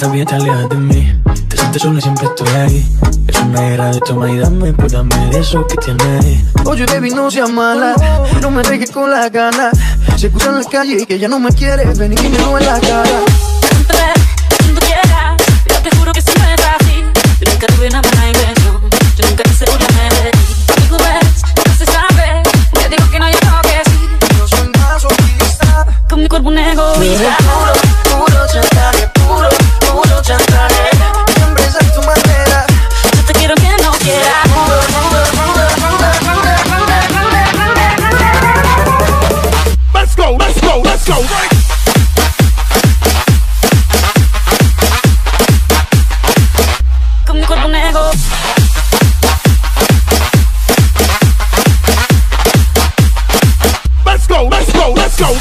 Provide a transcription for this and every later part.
También te alejas de mí, te sientes sola y siempre estoy ahí. Es una era de toma y dame, pues dame de eso que tienes ahí. Oye baby, no seas mala, no me dejes con las ganas. Se cruzan las calles y que ya no me quieres, ven y dímelo en la cara. Entra, cuando quieras, yo te juro que eso no es fácil. Yo nunca tuve una buena inversión, yo nunca quise burlarme de ti. Amigo ves, no se sabe, te digo que no hay algo que sí. Yo soy masoquista, con mi cuerpo un egoísta. Puro, puro chantaje, puro. Siempre es a tu manera. Yo te quiero que no quieras. Let's go, let's go, let's go. Con mi cuerpo negro. Let's go, let's go, let's go.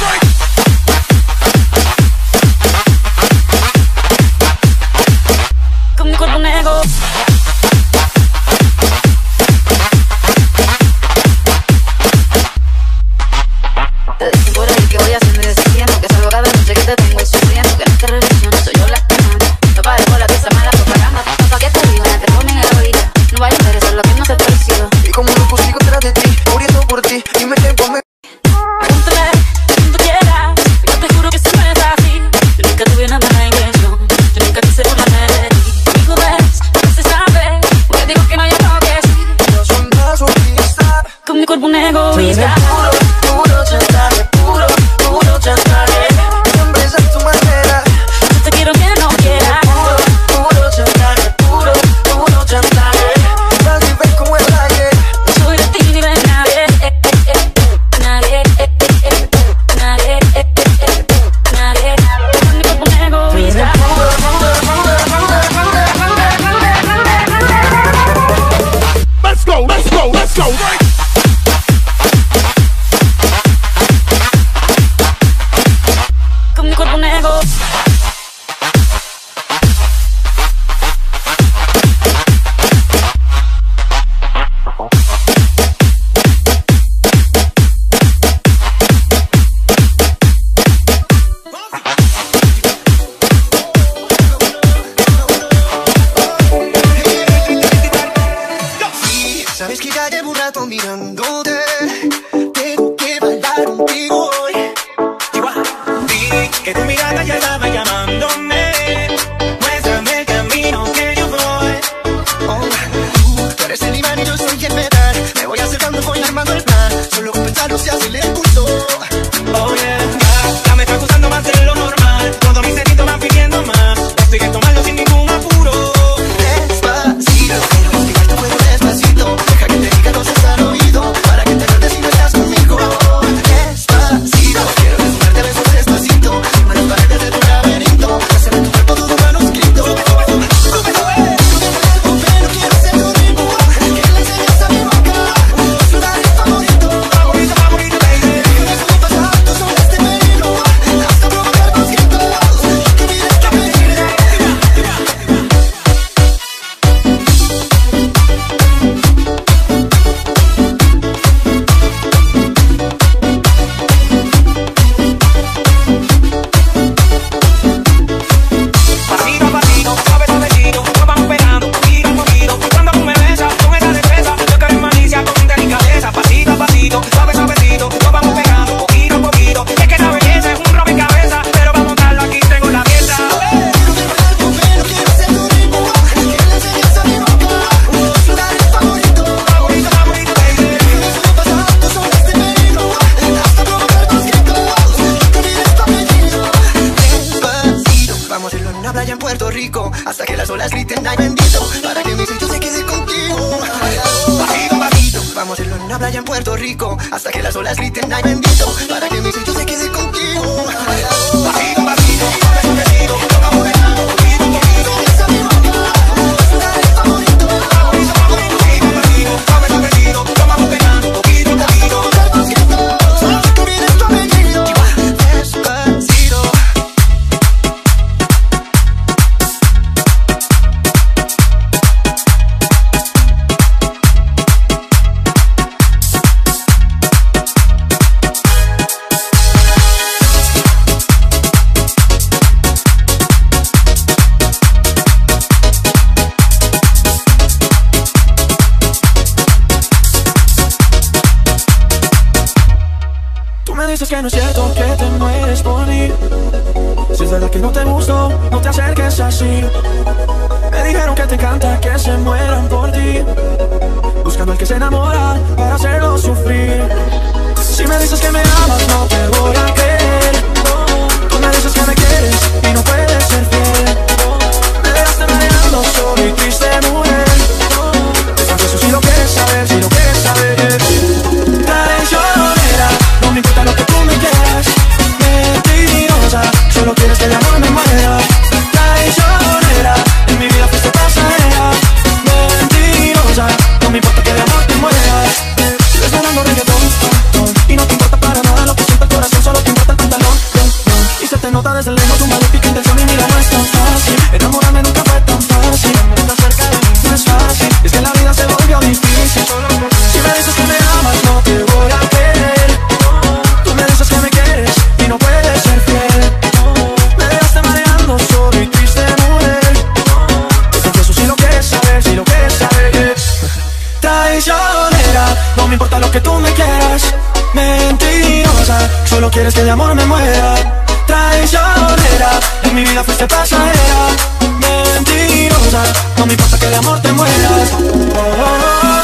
una playa en Puerto Rico, hasta que las olas griten ay bendito, para que mi sello se quede contigo. Pasito, pasito, despacito, vamos dejando poquito, poquito, esa mi boca, está bonito, pasito, pasito, despacito, vamos dejando poquito, poquito, solo que mires tu apellido, despacito. Dices que no es cierto, que te mueres por mí. Si es verdad que no te gustó, no te acerques así. Me dijeron que te encanta, que se mueran por ti, buscando al que se enamora para hacerlo sufrir. Si me dices que me amas, no te voy a creer. Tú me dices que me quieres y no puedes ser fiel. Me dejaste mareando, solo y triste mujer. Te confieso si lo quieres saber, si lo quieres saber. Dale llorera, no me importa lo que tú me quieras. Mentirosa, solo quieres que el amor me muera. Dale llorera, en mi vida fuiste pasajera. Mentirosa, no me importa que el amor te muera. Sigues bailando reggaetón, y no te importa para nada lo que siente el corazón, solo te importa el pantalón. Y se te nota desde lejos tu maléfica intención, y mira, no es tan fácil. Enamorarme nunca fue tan fácil. Estar cerca de mí no es fácil, es que la vida se volvió difícil. Si me dices que me amas, no te voy a querer. Tú me dices que me quieres y no puedes ser fiel. Me dejaste mareando, solo y triste mujer. Te confieso si lo quieres saber, si lo quieres saber. Traicionera, no me importa lo que tú me quieras. Mentirosa, solo quieres que de amor me muera. Traicionera, en mi vida fuiste pasajera. Mentirosa, no me importa que de amor te mueras. Oh.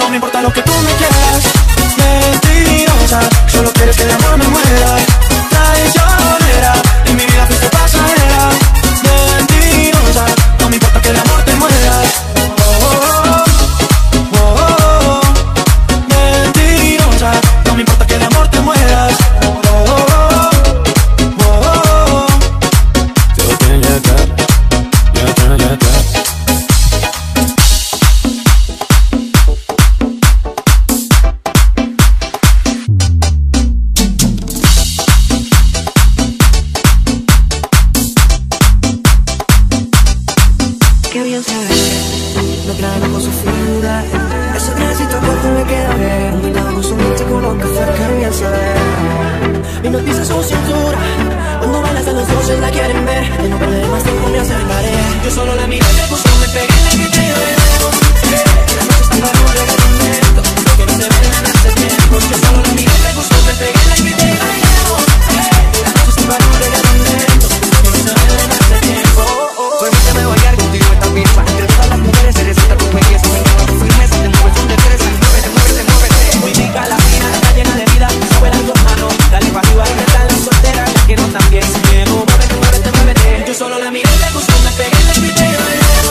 No importa lo que tú me quieras, mentirosa, solo quieres que el amor me muera. Traicionera, en mi vida fuiste pasajera. Mentirosa, no me importa que el amor te muera. Oh, oh, oh, oh. Mentirosa, no me importa que el amor te muera. Oh, oh, oh, oh, oh. Yo te llegué, yo te llegué. Solo la miré, le gustó, me pegué, le grité, yo le debo.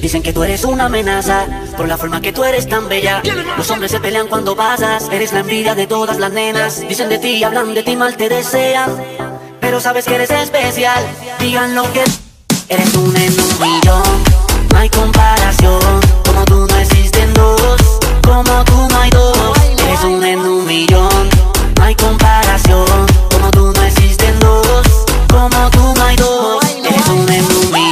Dicen que tú eres una amenaza por la forma que tú eres tan bella. Los hombres se pelean cuando pasas, eres la envidia de todas las nenas. Dicen de ti, hablan de ti, mal te desean, pero sabes que eres especial. Digan lo que eres, una en un millón. No hay comparación, como tú no existen dos, como tú no hay dos. Eres una en un millón, no hay comparación, como tú no existen dos, como tú no hay dos. Eres una en un millón.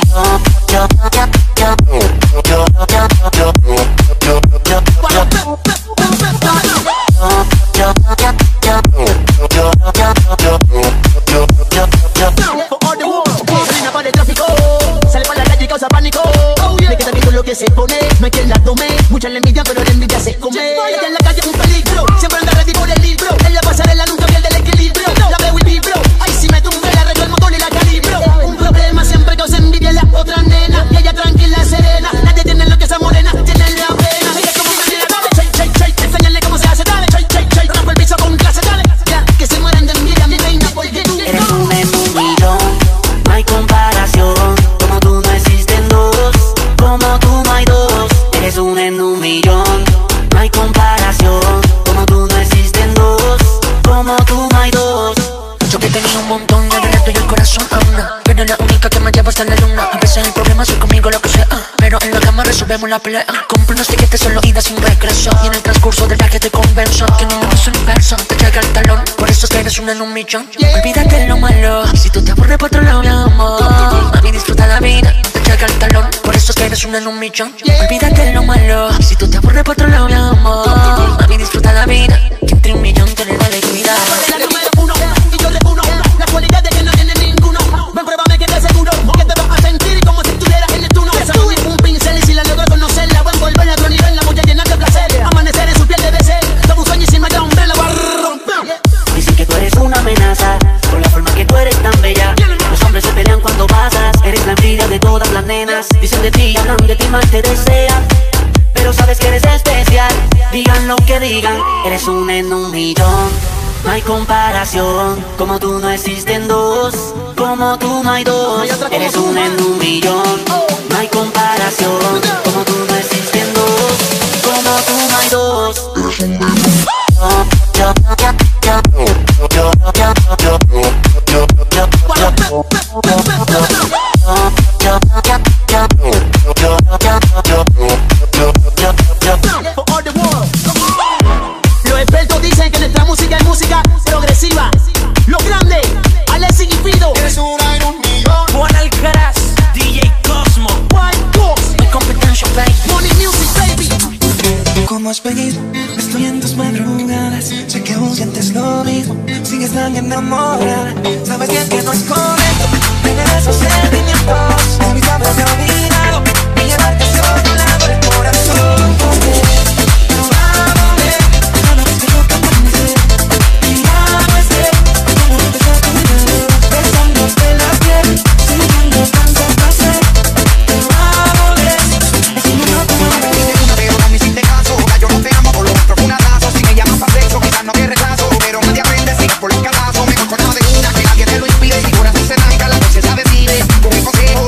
Se pone, no hay quien la tome, mucha la envidia, pero la envidia se come. Ella en la calle es un peligro, siempre anda ready por el libro. En la pasarela nunca pierde el equilibrio, la veo y vibro. Ay, si me tumbe, le arreglo el motor y la calibro. Un problema siempre causa envidia en la otra nena, y ella tranquila, serena. Nadie tiene lo que esa morena, tiene la pena. Ella es como una nena, dale, shake, shake, shake, enséñale cómo se hace, dale, shake, shake, shake. Rompo el piso con clase, dale, ya, que se mueran de envidia, mi reina, porque tú eres un enemigo, no hay comparación. Como tú no hay dos, eres una en un millón. No hay comparación, como tú no existen dos, como tú no hay dos. Yo que tenía un montón, el relato y el corazón a una, pero la única que me lleva hasta la luna. A veces el problema soy conmigo lo que sea, pero en la cama resolvemos la pelea. Compro unos tiquetes solo ida sin regreso, y en el transcurso del viaje te convenzo que no es universo, te llega el talón. Por eso es que eres una en un millón. Olvídate de lo malo, si tú te aburres por otro lado, mi amor, mami, disfruta la vida. Llega el talón, por eso es que eres una en un millón. Olvídate de lo malo, si tú te aburres por otro lado, mi amor, mami, disfruta la vida, que entre un millón te le da de cuidado. La número uno, y yo de uno, la cualidad de que no tiene ninguno. Ven, pruébame que te aseguro que te vas a sentir como si estuvieras en el turno. Desarrolle un pincel y si la logro conocerla, voy a envolverla a otro nivel, la voy a llenar de placer. Amanecer en su piel debe ser todo un sueño y si me da un hombre la voy a romper. Dicen que tú eres una amenaza por la forma que tú eres tan bella. Los hombres se pelean cuando pasas, eres la envidia de todas las nenas. Dicen de ti, hablan de ti, más te desean, pero sabes que eres especial. Digan lo que digan, eres una en un millón. No hay comparación, como tú no existen dos, como tú no hay dos. Eres una en un millón. No hay comparación, como tú no existen dos, como tú no hay dos. Eres una en un millón. Los expertos dicen que nuestra música es música progresiva. Los grandes, Alexis y Pido. Eres una en un millón. Juan Alcaraz, DJ Cosmo. My Competition, baby. Money Music, baby. ¿Cómo has pedido? Estoy en tus madrugadas, sé que buscas lo mismo, sigues tan enamorada. Sabes bien que no es correcto tener esos sentimientos. A mí siempre me he olvidado de llevarte hacia otro lado el corazón. Por el calazo, mejor con nada de una, que nadie te lo impide. Si por eso se arranca, la noche se decide. Con el consejo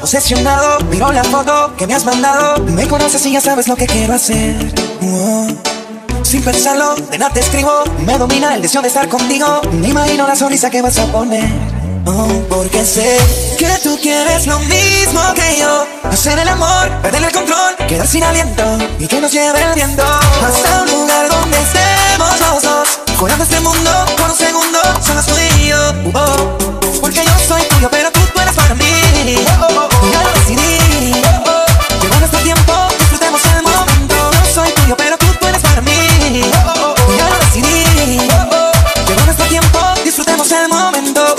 obsesionado, obsesionado. Miro la foto que me has mandado. Me conoces y ya sabes lo que quiero hacer. Sin pensarlo, de nada te escribo. Me domina el deseo de estar contigo. Me imagino la sonrisa que vas a poner. Porque sé que tú quieres lo mismo que yo: hacer el amor, perder el control, quedar sin aliento y que nos lleve el viento hasta un lugar donde estemos los dos, fuera de este mundo por un segundo. Solo soy yo, porque yo soy tuyo, pero tú eres para mí. Ya lo decidí. Llegó nuestro tiempo, disfrutemos el momento. Yo soy tuyo, pero tú eres para mí. Ya lo decidí. Llegó nuestro tiempo, disfrutemos el momento.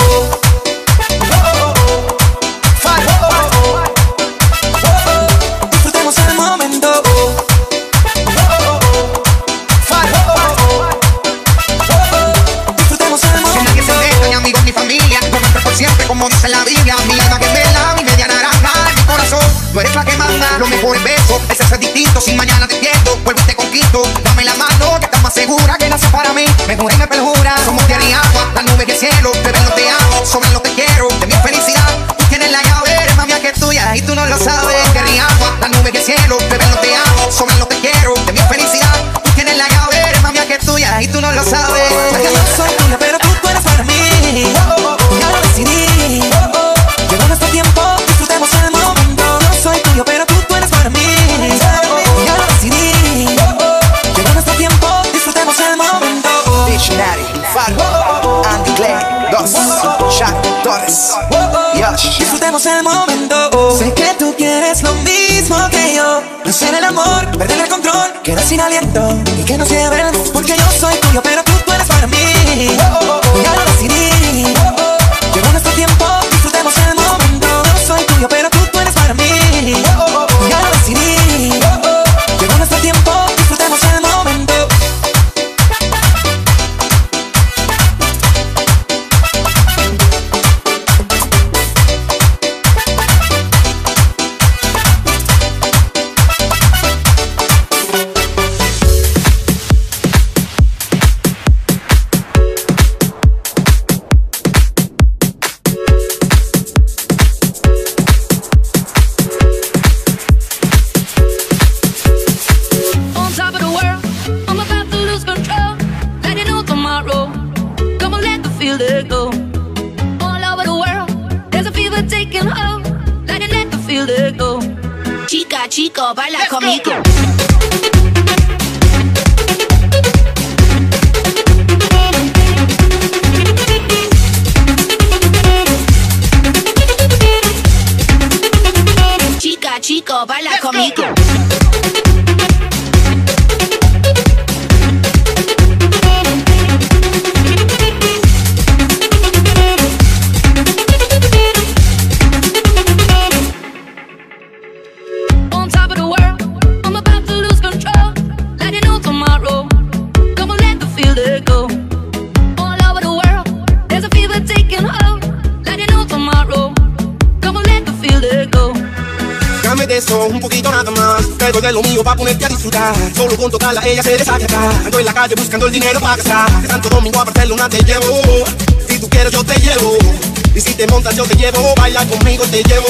Lo mejor es beso, es ser distinto. Si mañana te pierdo, vuelvo y te conquisto. Dame la mano, que estás más segura que nace para mí. Me juré y me perjura. Somos tierra y agua, las nubes y el cielo. Bebé, no te amo, sobre lo que quiero. De mi felicidad, tú tienes la llave. Eres más mía que tuya y tú no lo sabes. Tierra y agua, las nubes y el cielo. Bebé, no te amo, sobre lo que quiero. De mi felicidad, tú tienes la llave. Eres más mía que tuya y tú no lo sabes. Porque yo soy tuya, pero tú eres para mí. Ya lo decidí. Llegó nuestro tiempo, disfrutemos el momento. Yo soy tuyo, pero tú eres para mí. Ya lo decidí. Llegó nuestro tiempo, disfrutemos el momento. Dictionary, Fargo, Andy Clay, Dos, Shaq, Torres, Yosh. Disfrutemos el momento. Sé que tú quieres lo mismo que yo: hacer el amor, perder el control, quedar sin aliento y que nos lleven. Porque yo soy tuyo, pero tú eres para mí. Ya lo decidí. Llegó nuestro tiempo, disfrutemos el momento. Yo soy tuyo, pero tú eres para mí. Ya lo decidí. Llegó nuestro tiempo, disfrutemos el momento. Chico, baila conmigo. Chica, chico, baila conmigo. Un poquito nada más, traigo de lo mío pa' ponerte a disfrutar. Solo con tocarla ella se desagrada. Ando en la calle buscando el dinero para gastar. De Santo Domingo a Barcelona te llevo. Si tú quieres yo te llevo. Y si te montas yo te llevo. Baila conmigo te llevo.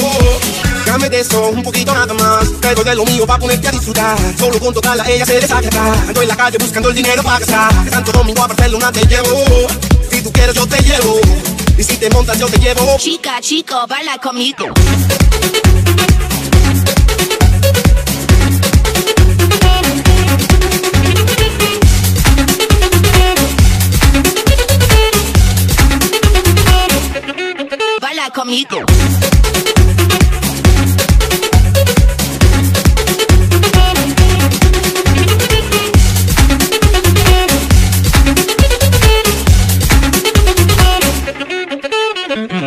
Dame de eso, un poquito nada más. Traigo de lo mío pa' ponerte a disfrutar. Solo con tocarla ella se desagrada. Ando en la calle buscando el dinero para gastar. De Santo Domingo a Barcelona te llevo. Si tú quieres yo te llevo. Y si te montas yo te llevo. Chica, chico, baila conmigo. Conmigo. I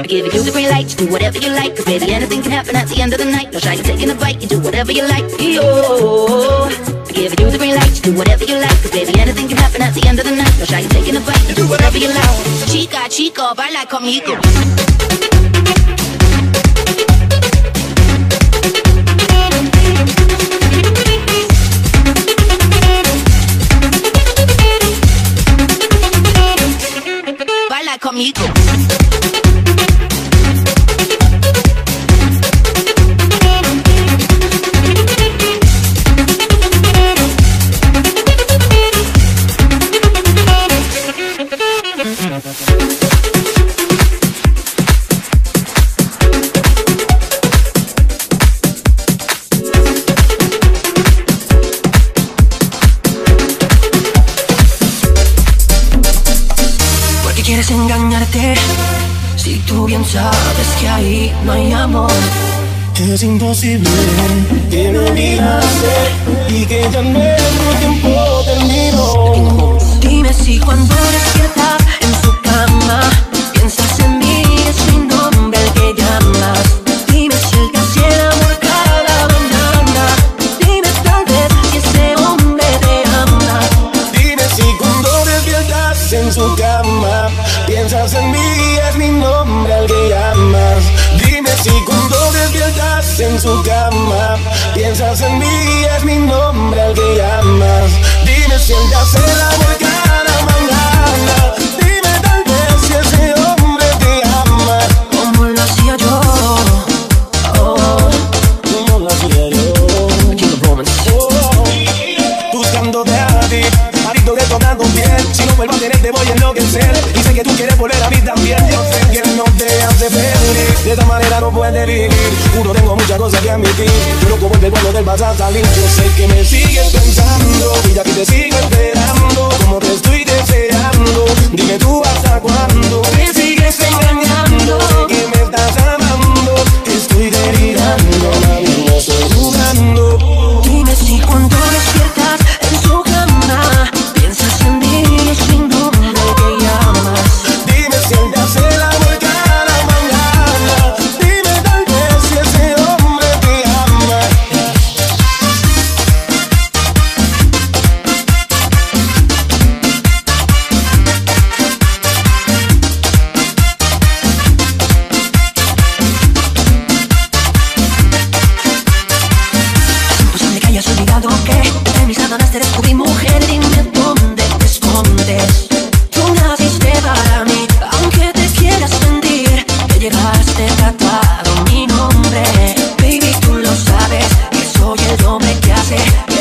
give you the green light, you do whatever you like. 'Cause baby, anything can happen at the end of the night. No shy, you're taking a bite, you do whatever you like. Yo, I give you the green light, you do whatever you like. 'Cause baby, anything can happen at the end of the night. No shy, you're taking a bite, you do whatever you like. Chica, chico, baila conmigo. Baila conmigo. quieres engañarte, si tú bien sabes que ahí no hay amor. Es imposible que me olvidaste y que ya no es tu tiempo terminó. Dime si cuando despiertas en su cama piensas en mí, es mi nombre el que llamas. Dime si el que hacía el amor cada mañana, dime tal vez que ese hombre te ama. Dime si cuando despiertas en su cama piensas en mí, es mi nombre el que llamas. Dime si cuando despiertas en su cama piensas en mí, es mi nombre al que llamas. Dime si él te hace el amor cada mañana, dime tal vez si ese hombre te ama. Como lo hacía yo, oh, como lo hacía yo, buscándote a ti, marito detonando bien. Si no vuelvo a tener te voy a enloquecer, y sé que tú quieres volver a mí también. Yo sé que no te hace feliz, de esta manera no puedes vivir. Juro tengo muchas cosas que admitir, pero como el cuando del vas a salir. Yo sé que me sigues pensando y aquí te sigo esperando, como te estoy deseando. Dime tú hasta cuándo me sigues engañando, sé que me estás amando, estoy delirando, mami, no estoy jugando. Dime si cuando despiertas en su cama piensas en mí, es mi nombre que llamas. Dime si él te hace la tratado mi nombre. Baby, tú lo sabes que soy el hombre que hace